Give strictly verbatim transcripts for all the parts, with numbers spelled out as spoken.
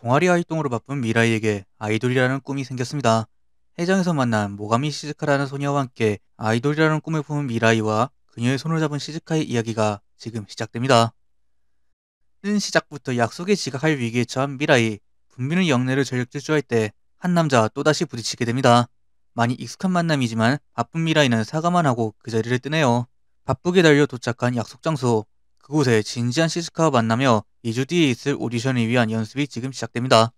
동아리 활동으로 바쁜 미라이에게 아이돌이라는 꿈이 생겼습니다. 해장에서 만난 모가미 시즈카라는 소녀와 함께 아이돌이라는 꿈을 품은 미라이와 그녀의 손을 잡은 시즈카의 이야기가 지금 시작됩니다. 뜬 시작부터 약속에 지각할 위기에 처한 미라이, 분비는 영내를 전력 질주할 때 한 남자와 또다시 부딪히게 됩니다. 많이 익숙한 만남이지만 바쁜 미라이는 사과만 하고 그 자리를 뜨네요. 바쁘게 달려 도착한 약속 장소, 그곳에 진지한 시즈카와 만나며 이 주 뒤에 있을 오디션을 위한 연습이 지금 시작됩니다.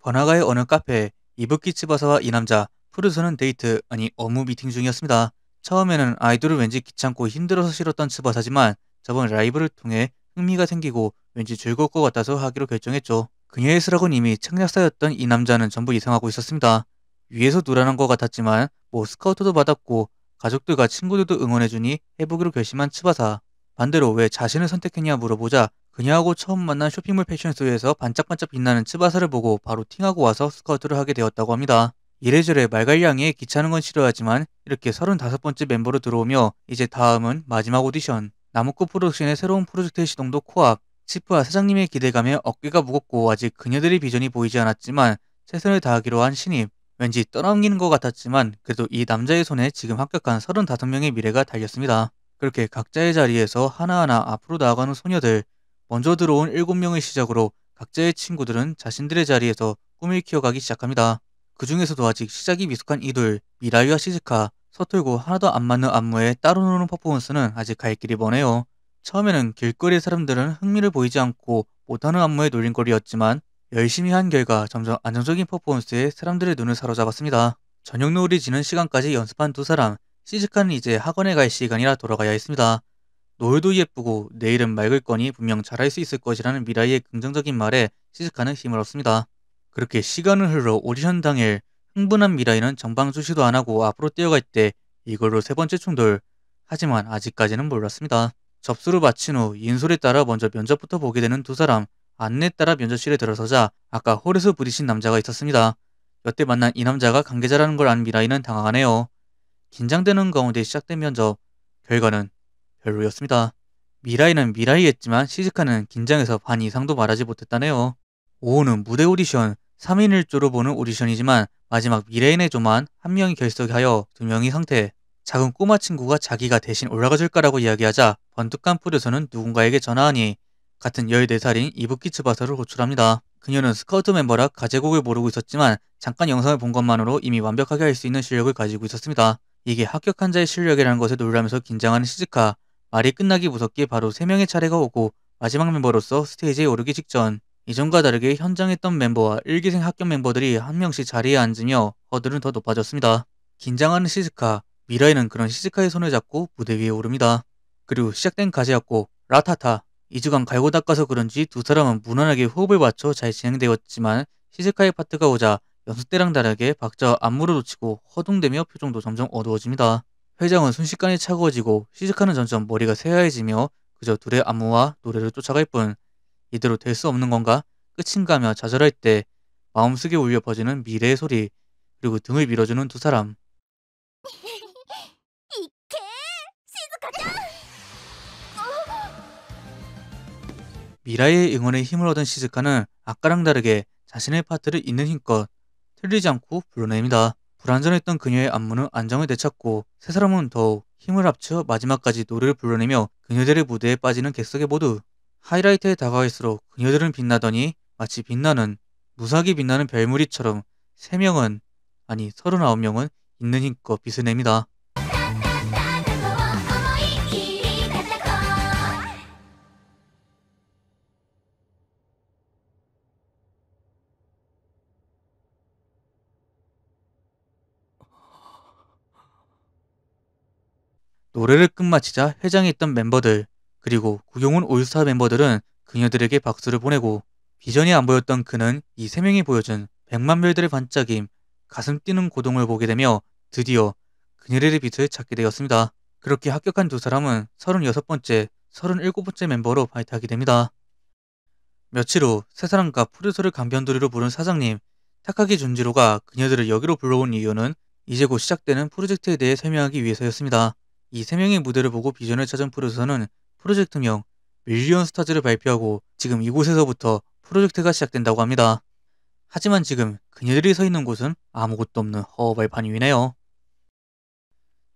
번화가의 어느 카페, 이부키 츠바사와 이 남자, 푸르서는 데이트, 아니 업무 미팅 중이었습니다. 처음에는 아이돌을 왠지 귀찮고 힘들어서 싫었던 츠바사지만 저번 라이브를 통해 흥미가 생기고 왠지 즐거울 것 같아서 하기로 결정했죠. 그녀의 수락은 이미 창작사였던 이 남자는 전부 예상하고 있었습니다. 위에서 누라는 것 같았지만 뭐 스카우트도 받았고 가족들과 친구들도 응원해주니 해보기로 결심한 츠바사. 반대로 왜 자신을 선택했냐 물어보자 그녀하고 처음 만난 쇼핑몰 패션쇼에서 반짝반짝 빛나는 츠바사를 보고 바로 팅하고 와서 스카우트를 하게 되었다고 합니다. 이래저래 말갈량에 귀찮은 건 싫어하지만 이렇게 서른다섯 번째 멤버로 들어오며 이제 다음은 마지막 오디션. 나무코 프로덕션의 새로운 프로젝트의 시동도 코앞. 치프와 사장님의 기대감에 어깨가 무겁고 아직 그녀들의 비전이 보이지 않았지만 최선을 다하기로 한 신입. 왠지 떠넘기는 것 같았지만 그래도 이 남자의 손에 지금 합격한 서른다섯 명의 미래가 달렸습니다. 그렇게 각자의 자리에서 하나하나 앞으로 나아가는 소녀들. 먼저 들어온 일곱 명을 시작으로 각자의 친구들은 자신들의 자리에서 꿈을 키워가기 시작합니다. 그 중에서도 아직 시작이 미숙한 이둘, 미라이와 시즈카, 서툴고 하나도 안 맞는 안무에 따로 노는 퍼포먼스는 아직 갈 길이 머네요. 처음에는 길거리의 사람들은 흥미를 보이지 않고 못하는 안무의 놀림거리였지만 열심히 한 결과 점점 안정적인 퍼포먼스에 사람들의 눈을 사로잡았습니다. 저녁 노을이 지는 시간까지 연습한 두 사람, 시즈카는 이제 학원에 갈 시간이라 돌아가야 했습니다. 노을도 예쁘고 내일은 맑을 거니 분명 잘할 수 있을 것이라는 미라이의 긍정적인 말에 시즈카는 힘을 얻습니다. 그렇게 시간을 흘러 오디션 당일 흥분한 미라이는 정방주시도 안하고 앞으로 뛰어갈 때 이걸로 세 번째 충돌. 하지만 아직까지는 몰랐습니다. 접수를 마친 후 인솔에 따라 먼저 면접부터 보게 되는 두 사람. 안내에 따라 면접실에 들어서자 아까 홀에서 부딪힌 남자가 있었습니다. 여태 만난 이 남자가 관계자라는 걸 안 미라이는 당황하네요. 긴장되는 가운데 시작된 면접. 결과는 별로였습니다. 미라이는 미라이였지만 시즈카는 긴장해서 반 이상도 말하지 못했다네요. 오후는 무대 오디션. 삼 인 일 조로 보는 오디션이지만 마지막 미래인의 조만 한 명이 결석하여 두 명이 상태. 작은 꼬마 친구가 자기가 대신 올라가줄까라고 이야기하자 번뜩한 푸르서는 누군가에게 전화하니 같은 열네 살인 이부키 츠바사를 호출합니다. 그녀는 스카우트 멤버라 가제곡을 모르고 있었지만 잠깐 영상을 본 것만으로 이미 완벽하게 할 수 있는 실력을 가지고 있었습니다. 이게 합격한 자의 실력이라는 것에 놀라면서 긴장하는 시즈카. 말이 끝나기 무섭게 바로 세 명의 차례가 오고 마지막 멤버로서 스테이지에 오르기 직전. 이전과 다르게 현장했던 멤버와 일기생 합격 멤버들이 한 명씩 자리에 앉으며 허들은 더 높아졌습니다. 긴장하는 시즈카, 미라이는 그런 시즈카의 손을 잡고 무대 위에 오릅니다. 그리고 시작된 가제였고 라타타. 이 주간 갈고 닦아서 그런지 두 사람은 무난하게 호흡을 맞춰 잘 진행되었지만 시즈카의 파트가 오자 연습 때랑 다르게 박자와 안무를 놓치고 허둥대며 표정도 점점 어두워집니다. 회장은 순식간에 차가워지고 시즈카는 점점 머리가 새하얘지며 그저 둘의 안무와 노래를 쫓아갈 뿐. 이대로 될 수 없는 건가? 끝인가 하며 좌절할 때 마음속에 울려 퍼지는 미래의 소리, 그리고 등을 밀어주는 두 사람. 미라이의 응원에 힘을 얻은 시즈카는 아까랑 다르게 자신의 파트를 있는 힘껏 틀리지 않고 불러냅니다. 불안전했던 그녀의 안무는 안정을 되찾고 세 사람은 더욱 힘을 합쳐 마지막까지 노래를 불러내며 그녀들의 무대에 빠지는 객석에 모두. 하이라이트에 다가갈수록 그녀들은 빛나더니 마치 빛나는 무사기 빛나는 별무리처럼 세 명은 아니 서른아홉 명은 있는 힘껏 빛을 냅니다. 노래를 끝마치자 회장에 있던 멤버들 그리고 구경온 올스타 멤버들은 그녀들에게 박수를 보내고 비전이 안 보였던 그는 이 세 명이 보여준 백만 별들의 반짝임, 가슴 뛰는 고동을 보게 되며 드디어 그녀들의 빛을 찾게 되었습니다. 그렇게 합격한 두 사람은 서른여섯 번째, 서른일곱 번째 멤버로 발탁이 됩니다. 며칠 후 세 사람과 푸르소를 강변도리로 부른 사장님, 타카기 준지로가 그녀들을 여기로 불러온 이유는 이제 곧 시작되는 프로젝트에 대해 설명하기 위해서였습니다. 이 세 명의 무대를 보고 비전을 찾은 프로듀서는 프로젝트명 밀리언 스타즈를 발표하고 지금 이곳에서부터 프로젝트가 시작된다고 합니다. 하지만 지금 그녀들이 서 있는 곳은 아무것도 없는 허허벌판 위네요.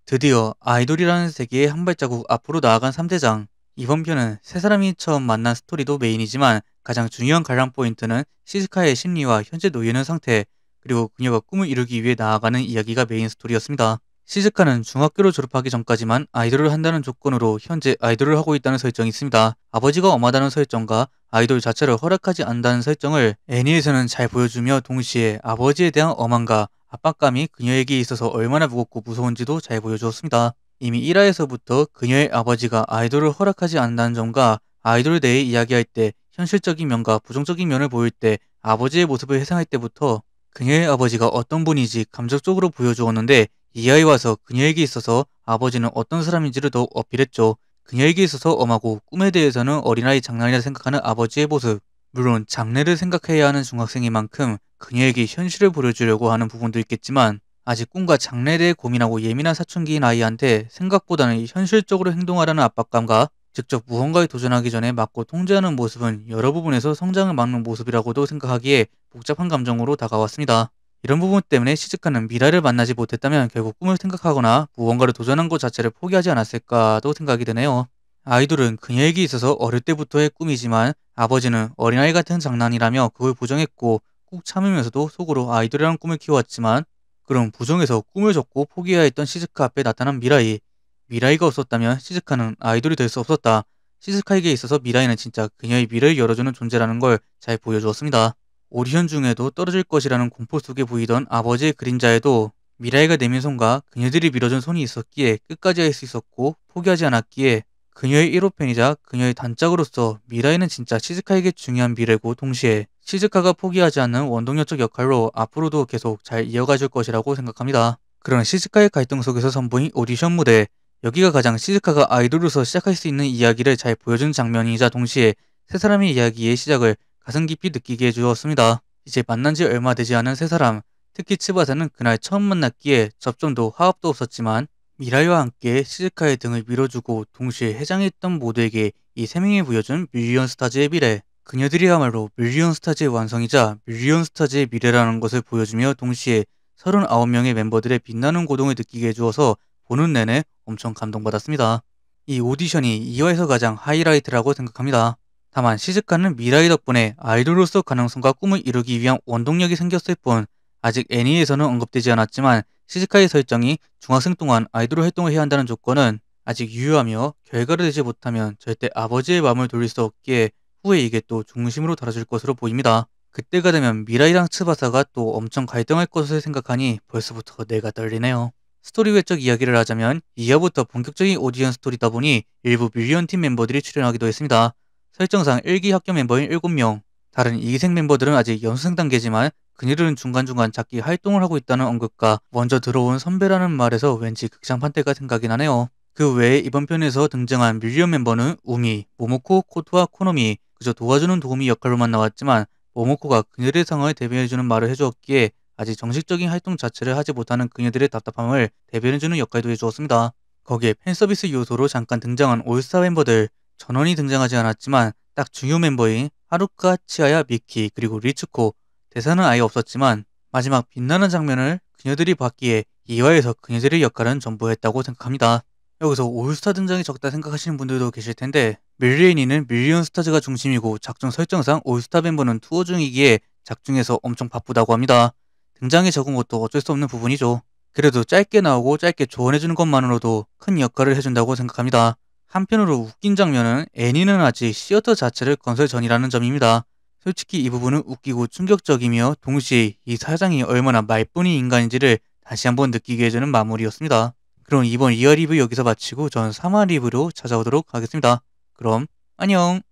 드디어 아이돌이라는 세계의 한 발자국 앞으로 나아간 삼대장. 이번 편은 세 사람이 처음 만난 스토리도 메인이지만 가장 중요한 갈등 포인트는 시즈카의 심리와 현재 놓이는 상태, 그리고 그녀가 꿈을 이루기 위해 나아가는 이야기가 메인 스토리였습니다. 시즈카는 중학교를 졸업하기 전까지만 아이돌을 한다는 조건으로 현재 아이돌을 하고 있다는 설정이 있습니다. 아버지가 엄하다는 설정과 아이돌 자체를 허락하지 않는다는 설정을 애니에서는 잘 보여주며 동시에 아버지에 대한 엄함과 압박감이 그녀에게 있어서 얼마나 무겁고 무서운지도 잘 보여주었습니다. 이미 일 화에서부터 그녀의 아버지가 아이돌을 허락하지 않는다는 점과 아이돌 대해 이야기할 때 현실적인 면과 부정적인 면을 보일 때 아버지의 모습을 회상할 때부터 그녀의 아버지가 어떤 분인지 감정적으로 보여주었는데 이하에 와서 그녀에게 있어서 아버지는 어떤 사람인지를 더욱 어필했죠. 그녀에게 있어서 엄하고 꿈에 대해서는 어린아이 장난이라 생각하는 아버지의 모습. 물론 장래를 생각해야 하는 중학생인 만큼 그녀에게 현실을 보여주려고 하는 부분도 있겠지만 아직 꿈과 장래에 대해 고민하고 예민한 사춘기인 아이한테 생각보다는 현실적으로 행동하라는 압박감과 직접 무언가에 도전하기 전에 막고 통제하는 모습은 여러 부분에서 성장을 막는 모습이라고도 생각하기에 복잡한 감정으로 다가왔습니다. 이런 부분 때문에 시즈카는 미라를 만나지 못했다면 결국 꿈을 생각하거나 무언가를 도전한 것 자체를 포기하지 않았을까도 생각이 드네요. 아이돌은 그녀에게 있어서 어릴 때부터의 꿈이지만 아버지는 어린아이 같은 장난이라며 그걸 부정했고 꾹 참으면서도 속으로 아이돌이라는 꿈을 키워왔지만 그런 부정에서 꿈을 접고 포기해야 했던 시즈카 앞에 나타난 미라이. 미라이가 없었다면 시즈카는 아이돌이 될 수 없었다. 시즈카에게 있어서 미라이는 진짜 그녀의 미래를 열어주는 존재라는 걸 잘 보여주었습니다. 오디션 중에도 떨어질 것이라는 공포 속에 보이던 아버지의 그림자에도 미라이가 내민 손과 그녀들이 밀어준 손이 있었기에 끝까지 할 수 있었고 포기하지 않았기에 그녀의 일호 팬이자 그녀의 단짝으로서 미라이는 진짜 시즈카에게 중요한 미래고 동시에 시즈카가 포기하지 않는 원동력적 역할로 앞으로도 계속 잘 이어가줄 것이라고 생각합니다. 그런 시즈카의 갈등 속에서 선보인 오디션 무대, 여기가 가장 시즈카가 아이돌로서 시작할 수 있는 이야기를 잘 보여준 장면이자 동시에 세 사람의 이야기의 시작을 가슴 깊이 느끼게 해주었습니다. 이제 만난 지 얼마 되지 않은 세 사람, 특히 츠바사는 그날 처음 만났기에 접점도 화합도 없었지만 미라이와 함께 시즈카의 등을 밀어주고 동시에 해장했던 모두에게 이 세 명이 보여준 밀리언 스타즈의 미래, 그녀들이야말로 밀리언 스타즈의 완성이자 밀리언 스타즈의 미래라는 것을 보여주며 동시에 서른아홉 명의 멤버들의 빛나는 고동을 느끼게 해주어서 보는 내내 엄청 감동받았습니다. 이 오디션이 이 화에서 가장 하이라이트라고 생각합니다. 다만 시즈카는 미라이 덕분에 아이돌로서 가능성과 꿈을 이루기 위한 원동력이 생겼을 뿐 아직 애니에서는 언급되지 않았지만 시즈카의 설정이 중학생 동안 아이돌 활동을 해야 한다는 조건은 아직 유효하며 결과를 내지 못하면 절대 아버지의 마음을 돌릴 수 없기에 후에 이게 또 중심으로 달아줄 것으로 보입니다. 그때가 되면 미라이랑 츠바사가 또 엄청 갈등할 것을 생각하니 벌써부터 내가 떨리네요. 스토리 외적 이야기를 하자면 이 화부터 본격적인 오디션 스토리다 보니 일부 밀리언 팀 멤버들이 출연하기도 했습니다. 설정상 일 기 학교 멤버인 일곱 명, 다른 이 기생 멤버들은 아직 연습생 단계지만 그녀들은 중간중간 자기 활동을 하고 있다는 언급과 먼저 들어온 선배라는 말에서 왠지 극장판 때가 생각이 나네요. 그 외에 이번 편에서 등장한 밀리언 멤버는 우미, 모모코, 코토와 코노미, 그저 도와주는 도우미 역할로만 나왔지만 모모코가 그녀들의 상황을 대변해주는 말을 해주었기에 아직 정식적인 활동 자체를 하지 못하는 그녀들의 답답함을 대변해주는 역할도 해주었습니다. 거기에 팬서비스 요소로 잠깐 등장한 올스타 멤버들, 전원이 등장하지 않았지만 딱 중요 멤버인 하루카, 치아야, 미키, 그리고 리츠코, 대사는 아예 없었지만 마지막 빛나는 장면을 그녀들이 봤기에 이 화에서 그녀들의 역할은 전부 했다고 생각합니다. 여기서 올스타 등장이 적다 생각하시는 분들도 계실 텐데 밀리애니는 밀리언 스타즈가 중심이고 작중 설정상 올스타 멤버는 투어 중이기에 작중에서 엄청 바쁘다고 합니다. 등장이 적은 것도 어쩔 수 없는 부분이죠. 그래도 짧게 나오고 짧게 조언해주는 것만으로도 큰 역할을 해준다고 생각합니다. 한편으로 웃긴 장면은 애니는 아직 시어터 자체를 건설 전이라는 점입니다. 솔직히 이 부분은 웃기고 충격적이며 동시에 이 사장이 얼마나 말뿐인 인간인지를 다시 한번 느끼게 해주는 마무리였습니다. 그럼 이번 이 화 리뷰 여기서 마치고 전 삼 화 리뷰로 찾아오도록 하겠습니다. 그럼 안녕!